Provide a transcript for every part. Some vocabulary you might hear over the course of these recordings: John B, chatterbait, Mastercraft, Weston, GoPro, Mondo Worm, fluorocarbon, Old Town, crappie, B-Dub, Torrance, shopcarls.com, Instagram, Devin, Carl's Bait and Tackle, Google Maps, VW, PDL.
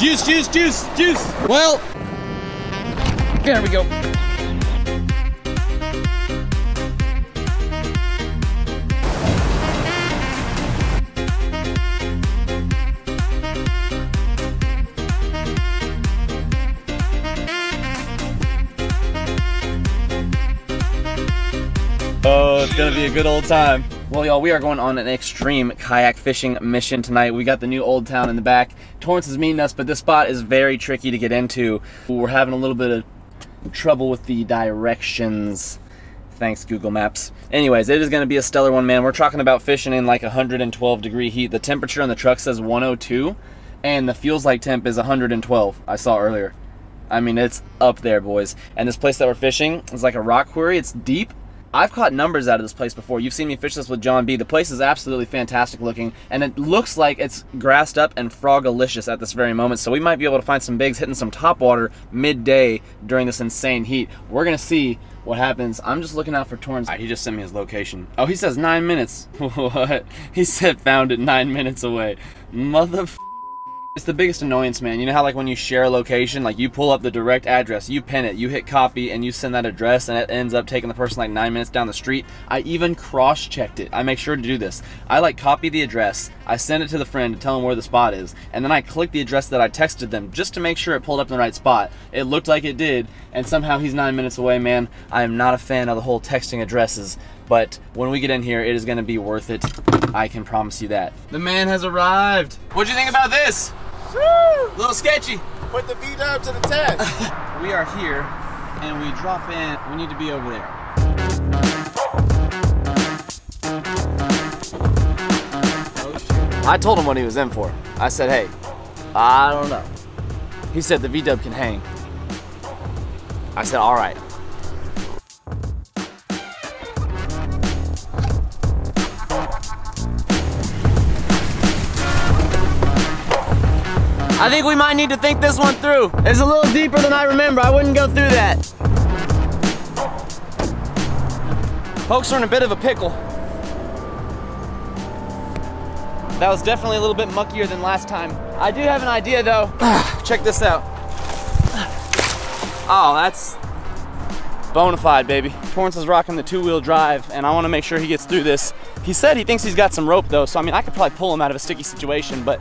Juice, juice, juice, juice. Well, there we go. Oh, it's gonna be a good old time. Well, y'all, we are going on an extreme kayak fishing mission tonight. We got the new Old Town in the back. Torrance is meeting us, but this spot is very tricky to get into. We're having a little bit of trouble with the directions. Thanks, Google Maps. Anyways, it is going to be a stellar one, man. We're talking about fishing in like 112-degree heat. The temperature on the truck says 102, and the fuel's like temp is 112, I saw earlier. I mean, it's up there, boys. And this place that we're fishing is like a rock quarry. It's deep. I've caught numbers out of this place before. You've seen me fish this with John B. The place is absolutely fantastic looking, and it looks like it's grassed up and frogalicious at this very moment, so we might be able to find some bigs hitting some topwater midday during this insane heat. We're gonna see what happens. I'm just looking out for Torrance. All right, he just sent me his location. Oh, he says 9 minutes. What? He said found it 9 minutes away. Motherf***. It's the biggest annoyance, man. You know how like when you share a location, like you pull up the direct address, you pin it, you hit copy, and you send that address, and it ends up taking the person like 9 minutes down the street. I even cross-checked it. I make sure to do this. I like copy the address, I send it to the friend to tell them where the spot is, and then I click the address that I texted them just to make sure it pulled up in the right spot. It looked like it did, and somehow he's 9 minutes away, man. I am not a fan of the whole texting addresses, but when we get in here, it is gonna be worth it. I can promise you that. The man has arrived. What'd you think about this? Woo! A little sketchy. Put the B-Dub to the test. We are here, and we drop in. We need to be over there. I told him what he was in for. I said, hey, I don't know. He said the V-Dub can hang. I said, all right. I think we might need to think this one through. It's a little deeper than I remember. I wouldn't go through that. Folks are in a bit of a pickle. That was definitely a little bit muckier than last time. I do have an idea though. Check this out. Oh, that's bona fide, baby. Torrance is rocking the two-wheel drive, and I want to make sure he gets through this. He said he thinks he's got some rope though, so I mean, I could probably pull him out of a sticky situation, but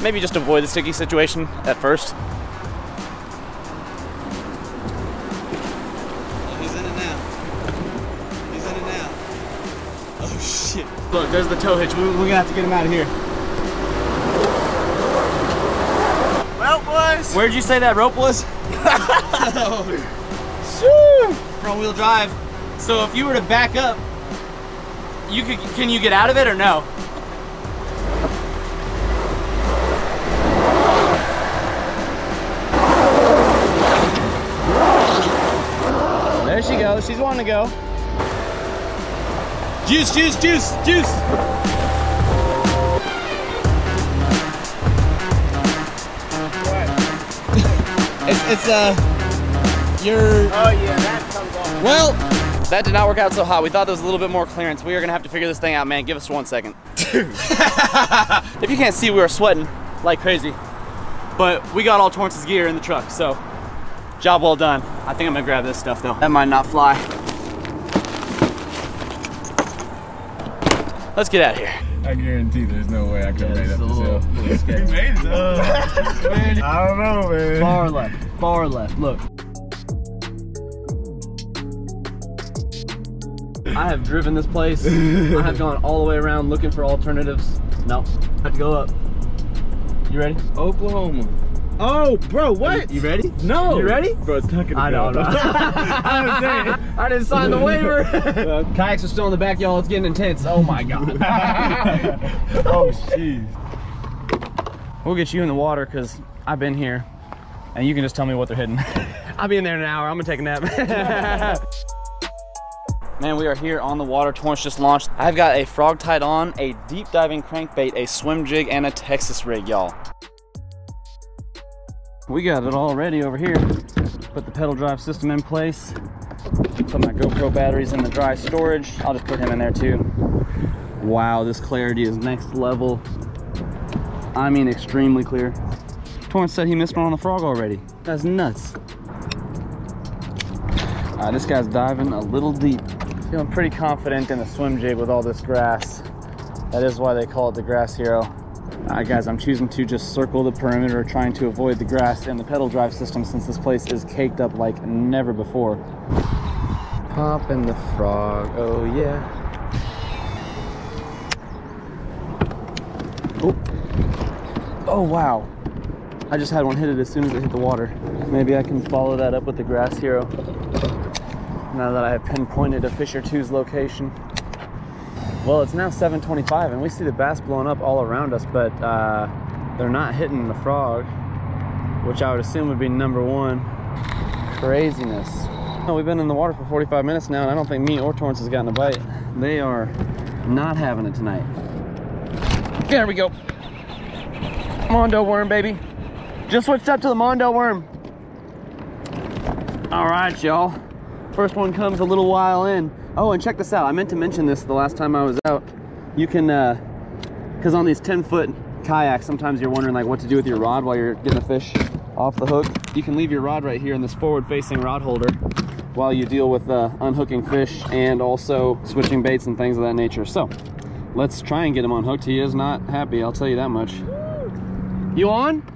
maybe just avoid the sticky situation at first. Oh, he's in it now. He's in it now. Oh, shit. Look, there's the tow hitch. We're gonna have to get him out of here. Well, boys. Where'd you say that rope was? Front-wheel drive. So if you were to back up, you could. Can you get out of it or no? There she goes, she's wanting to go. Juice, juice, juice, juice! What? Oh yeah, that comes off. Well, that did not work out so hot. We thought there was a little bit more clearance. We are gonna have to figure this thing out, man. Give us 1 second. Dude. If you can't see, we were sweating like crazy. But we got all Torrance's gear in the truck, so. Job well done. I think I'm gonna grab this stuff though. That might not fly. Let's get out of here. I guarantee there's no way I could have made up this hill. You made it though. I don't know, man. Far left, far left, look. I have driven this place. I have gone all the way around looking for alternatives. Nope, I have to go up. You ready? Oklahoma. Oh, bro, what? You ready? No. You ready? Bro, it's not gonna I go. Don't know. I didn't sign the waiver. Kayaks are still in the back, y'all. It's getting intense. Oh, my God. Oh, jeez. We'll get you in the water because I've been here, and you can just tell me what they're hitting. I'll be in there in an hour. I'm going to take a nap. Man, we are here on the water. Torrance just launched. I've got a frog tied on, a deep diving crankbait, a swim jig, and a Texas rig, y'all. We got it all ready over here. Put the pedal drive system in place. Put my GoPro batteries in the dry storage. I'll just put him in there too. Wow, this clarity is next level. I mean, extremely clear. Torrance said he missed one on the frog already. That's nuts. This guy's diving a little deep. Feeling pretty confident in the swim jig with all this grass. That is why they call it the grass hero. Alright guys, I'm choosing to just circle the perimeter, trying to avoid the grass and the pedal drive system since this place is caked up like never before. Popping the frog, oh yeah. Oh wow, I just had one hit it as soon as it hit the water. Maybe I can follow that up with the grass hero now that I have pinpointed a fish or two's location. Well, it's now 7:25 and we see the bass blowing up all around us, but they're not hitting the frog, which I would assume would be number one. Craziness. Oh, we've been in the water for 45 minutes now and I don't think me or Torrance has gotten a bite. They are not having it tonight. There we go. Mondo worm, baby. Just switched up to the Mondo worm. All right, y'all. First one comes a little while in. Oh, and check this out. I meant to mention this the last time I was out. You can, because on these 10-foot kayaks, sometimes you're wondering like what to do with your rod while you're getting the fish off the hook. You can leave your rod right here in this forward-facing rod holder while you deal with unhooking fish and also switching baits and things of that nature. So let's try and get him unhooked. He is not happy, I'll tell you that much. You on?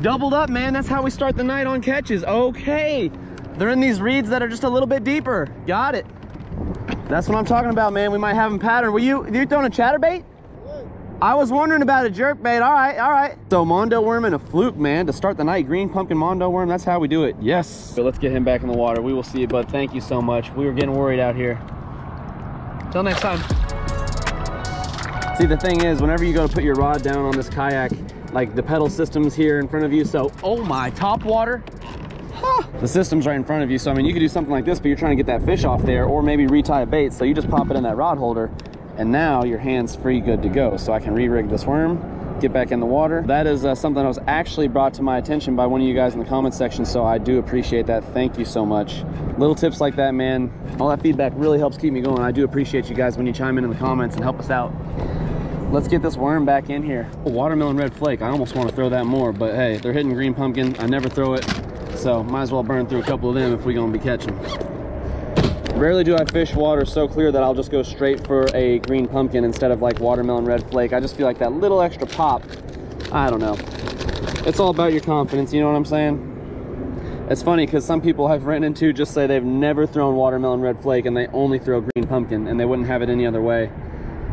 Doubled up, man. That's how we start the night on catches. Okay. They're in these reeds that are just a little bit deeper. Got it. That's what I'm talking about, man. We might have them patterned. Were you throwing a chatterbait? I was wondering about a jerkbait. All right, all right. So Mondo worm and a fluke, man, to start the night. Green pumpkin Mondo worm. That's how we do it. Yes. So let's get him back in the water. We will see you, bud. Thank you so much. We were getting worried out here. Till next time. See, the thing is, whenever you go to put your rod down on this kayak, like the pedal system's here in front of you, so, oh my, top water. Huh. The system's right in front of you, so I mean, you could do something like this, but you're trying to get that fish off there, or maybe retie a bait, so you just pop it in that rod holder, and now your hand's free, good to go. So I can re-rig this worm, get back in the water. That is something that was actually brought to my attention by one of you guys in the comments section, so I do appreciate that, thank you so much. Little tips like that, man, all that feedback really helps keep me going. I do appreciate you guys when you chime in the comments and help us out. Let's get this worm back in here. Oh, watermelon red flake. I almost want to throw that more, but hey, they're hitting green pumpkin. I never throw it, so might as well burn through a couple of them if we're going to be catching. Rarely do I fish water so clear that I'll just go straight for a green pumpkin instead of like watermelon red flake. I just feel like that little extra pop. I don't know. It's all about your confidence, you know what I'm saying? It's funny because some people I've ran into just say they've never thrown watermelon red flake and they only throw green pumpkin and they wouldn't have it any other way.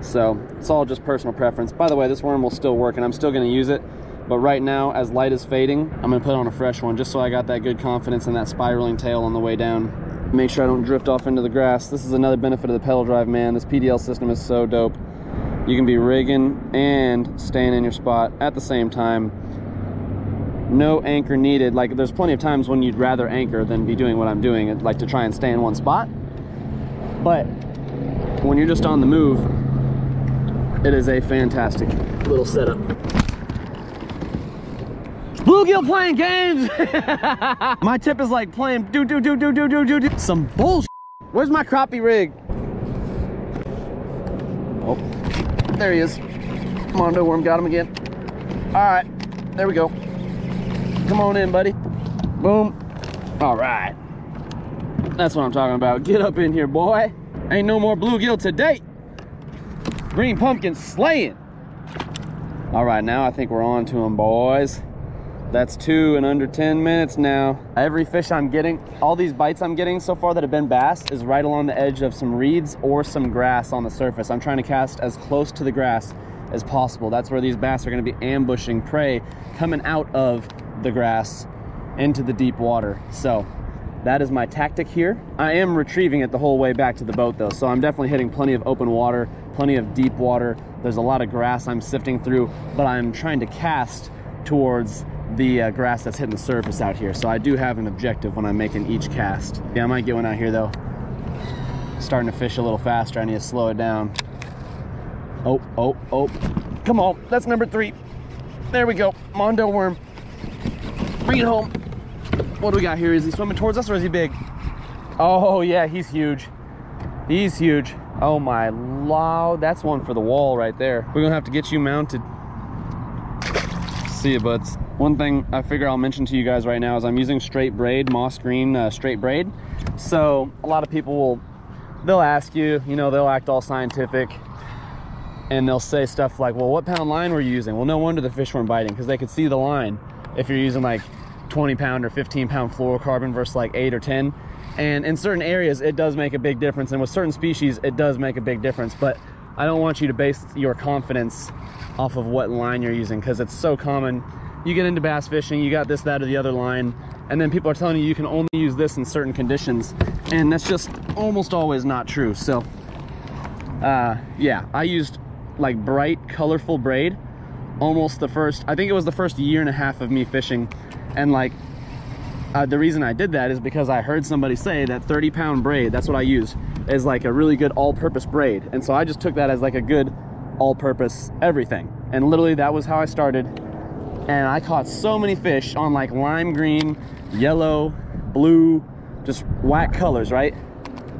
So it's all just personal preference. By the way, this worm will still work and I'm still going to use it, but right now as light is fading, I'm going to put on a fresh one just so I got that good confidence in that spiraling tail on the way down. Make sure I don't drift off into the grass. This is another benefit of the pedal drive, man. This PDL system is so dope. You can be rigging and staying in your spot at the same time. No anchor needed. Like there's plenty of times when you'd rather anchor than be doing what I'm doing, like to try and stay in one spot. But when you're just on the move, it is a fantastic little setup. Bluegill playing games! My tip is like playing do. Some bullshit. Where's my crappie rig? Oh, there he is. Mondo worm got him again. All right, there we go. Come on in, buddy. Boom. All right. That's what I'm talking about. Get up in here, boy. Ain't no more bluegill today. Green pumpkin slaying. All right, now I think we're on to them, boys. That's two in under 10 minutes now. Every fish I'm getting, all these bites I'm getting so far that have been bass is right along the edge of some reeds or some grass on the surface. I'm trying to cast as close to the grass as possible. That's where these bass are gonna be ambushing prey coming out of the grass into the deep water. So that is my tactic here. I am retrieving it the whole way back to the boat though, so I'm definitely hitting plenty of open water, plenty of deep water. There's a lot of grass I'm sifting through, but I'm trying to cast towards the grass that's hitting the surface out here. So I do have an objective when I'm making each cast. Yeah, I might get one out here though. Starting to fish a little faster. I need to slow it down. Oh, oh, oh. Come on, that's number three. There we go, Mondo worm. Bring it home. What do we got here? Is he swimming towards us or is he big? Oh yeah, he's huge. He's huge. Oh my lord, that's one for the wall right there. We're gonna have to get you mounted. see, but one thing I figure I'll mention to you guys right now is I'm using straight braid, moss green straight braid. So a lot of people will, they'll ask you, you know, they'll act all scientific and they'll say stuff like, well, what pound line were you using? Well, no wonder the fish weren't biting, because they could see the line if you're using like 20 pound or 15 pound fluorocarbon versus like 8 or 10. And in certain areas it does make a big difference, and with certain species it does make a big difference, but I don't want you to base your confidence off of what line you're using, because it's so common. You get into bass fishing, you got this, that, or the other line, and then people are telling you you can only use this in certain conditions, and that's just almost always not true. So yeah, I used like bright colorful braid almost the first, I think it was the first year and a half of me fishing, and like the reason I did that is because I heard somebody say that 30 pound braid, that's what I used, is like a really good all-purpose braid, and so I just took that as like a good all-purpose everything, and literally that was how I started. And I caught so many fish on like lime green, yellow, blue, just whack colors, right?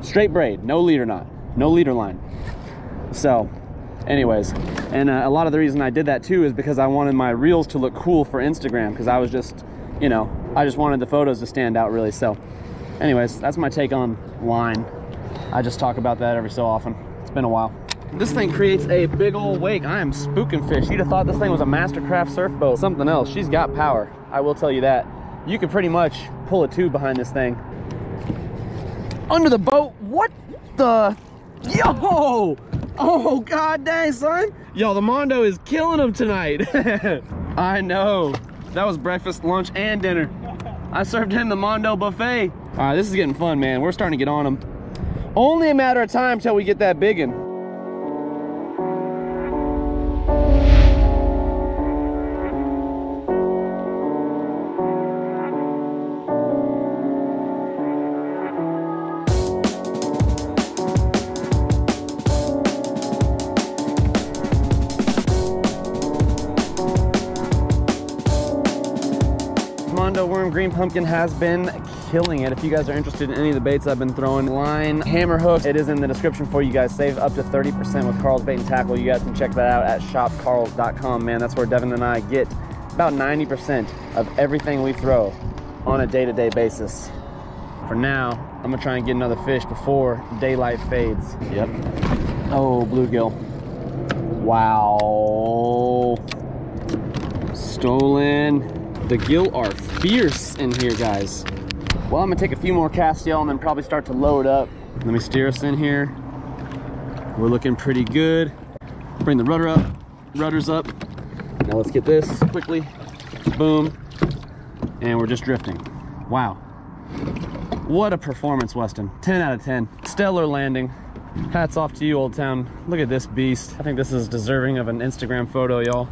Straight braid, no leader knot, no leader line. So anyways, and a lot of the reason I did that too is because I wanted my reels to look cool for Instagram, because I was just, you know, I just wanted the photos to stand out really. So anyways, that's my take on line. I just talk about that every so often. It's been a while. This thing creates a big old wake. I am spooking fish. You'd have thought this thing was a Mastercraft surf boat. Something else. She's got power, I will tell you that. You could pretty much pull a tube behind this thing. Under the boat. What the? Yo! Oh, god dang, son. Yo, the Mondo is killing them tonight. I know. That was breakfast, lunch, and dinner. I served him the Mondo buffet. All right, this is getting fun, man. We're starting to get on them. Only a matter of time till we get that big one. Mondo Worm Green Pumpkin has been killing it. If you guys are interested in any of the baits I've been throwing, line, hammer hooks, it is in the description for you guys. Save up to 30% with Carl's Bait and Tackle. You guys can check that out at shopcarls.com, man. That's where Devin and I get about 90% of everything we throw on a day-to-day basis. For now, I'm gonna try and get another fish before daylight fades. Yep. Oh, bluegill. Wow. Stolen. The gill are fierce in here, guys. Well, I'm gonna take a few more casts, y'all, and then probably start to load up. Let me steer us in here. We're looking pretty good. Bring the rudder up, rudders up. Now let's get this quickly. Boom. And we're just drifting. Wow. What a performance, Weston. 10 out of 10. Stellar landing. Hats off to you, Old Town. Look at this beast. I think this is deserving of an Instagram photo, y'all.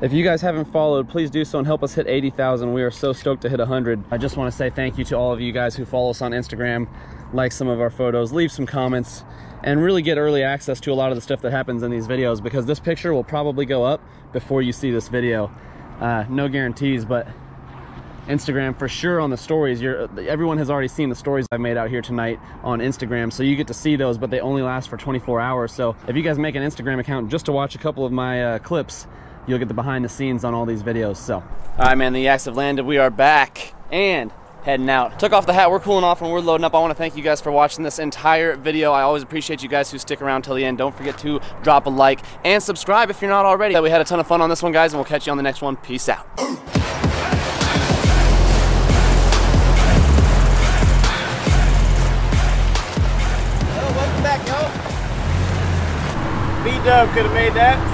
If you guys haven't followed, please do so and help us hit 80,000. We are so stoked to hit 100. I just want to say thank you to all of you guys who follow us on Instagram, like some of our photos, leave some comments, and really get early access to a lot of the stuff that happens in these videos, because this picture will probably go up before you see this video. No guarantees, but Instagram for sure on the stories. Everyone has already seen the stories I've made out here tonight on Instagram, so you get to see those, but they only last for 24 hours. So if you guys make an Instagram account just to watch a couple of my clips, you'll get the behind the scenes on all these videos. So all right, man, the yaks have landed. We are back and heading out. Took off the hat, we're cooling off and we're loading up. I want to thank you guys for watching this entire video. I always appreciate you guys who stick around till the end. Don't forget to drop a like and subscribe if you're not already. We had a ton of fun on this one, guys, and we'll catch you on the next one. Peace out. B-Dub could have made that.